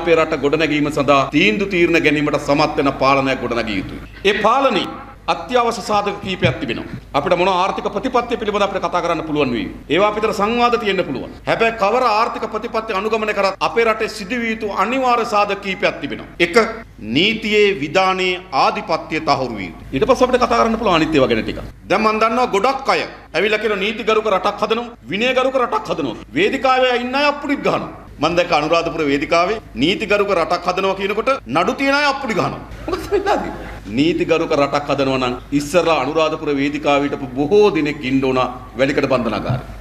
අපේ රට ගොඩනැගීම සඳහා තීන්දුව තීරණ ගැනීමට සමත් වෙන පාලනයක් ගොඩනැගිය යුතුයි. ඒ පාලනයේ අත්‍යවශ්‍ය සාධක කීපයක් තිබෙනවා. අපිට මොන ආර්ථික ප්‍රතිපත්තිය පිළිබඳ අපිට කතා කරන්න පුළුවන් වෙයි. ඒවා පිටර සංවාද තියෙන්න පුළුවන්. හැබැයි කවර ආර්ථික ප්‍රතිපත්තිය අනුගමනය කරත් අපේ රටේ සිදුවිය යුතු අනිවාර්ය සාධක කීපයක් තිබෙනවා. එක නීතියේ විධානයේ ආධිපත්‍ය තහවුරු වීම. ඊට පස්සේ අපිට කතා කරන්න පුළුවන් අනිත් ඒවා ගැන ටිකක්. දැන් මම දන්නවා ගොඩක් අය ඇවිල්ලා කියන නීතිගරුක රටක් හදනවා, විනයගරුක රටක් හදනවා. වේදිකාවේ ඉන්න අය අප්පුඩිත් ගහනවා. මම දැක්ක අනුරාධපුර වේදිකාවේ නීතිගරුක රටක් හදනවා කියනකොට නඩු තියන අය අප්පුඩි ගහනවා. මොකද වෙලාදී? නීතිගරුක රටක් හදනවා නම් ඉස්සරලා අනුරාධපුර වේදිකාවට බොහෝ දිනෙක ඉන්න ඕන වැලිකඩ බන්ධනාගාරේ.